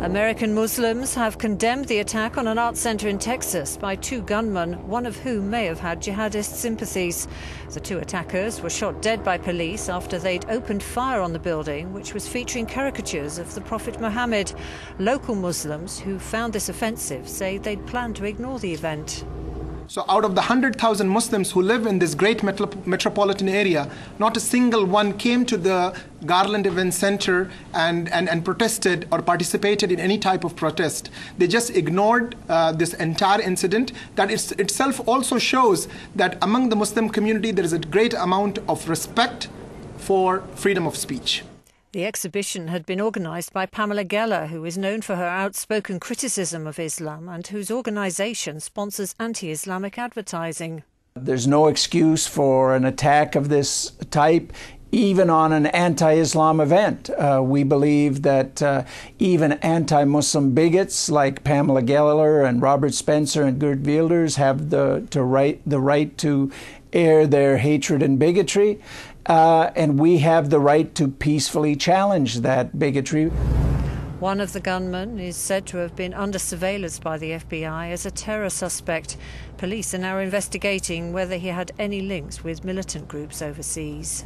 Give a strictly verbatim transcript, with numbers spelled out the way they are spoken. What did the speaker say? American Muslims have condemned the attack on an art center in Texas by two gunmen, one of whom may have had jihadist sympathies. The two attackers were shot dead by police after they'd opened fire on the building, which was featuring caricatures of the Prophet Mohammed. Local Muslims who found this offensive say they'd planned to ignore the event. So out of the one hundred thousand Muslims who live in this great metropolitan area, not a single one came to the Garland Event Center and, and, and protested or participated in any type of protest. They just ignored uh, this entire incident. That is, itself also shows that among the Muslim community, there is a great amount of respect for freedom of speech. The exhibition had been organised by Pamela Geller, who is known for her outspoken criticism of Islam and whose organisation sponsors anti-Islamic advertising. There's no excuse for an attack of this type, even on an anti-Islam event. Uh, we believe that uh, even anti-Muslim bigots like Pamela Geller and Robert Spencer and Gerd Wilders have the, to right, the right to air their hatred and bigotry. Uh, and we have the right to peacefully challenge that bigotry. One of the gunmen is said to have been under surveillance by the F B I as a terror suspect. Police are now investigating whether he had any links with militant groups overseas.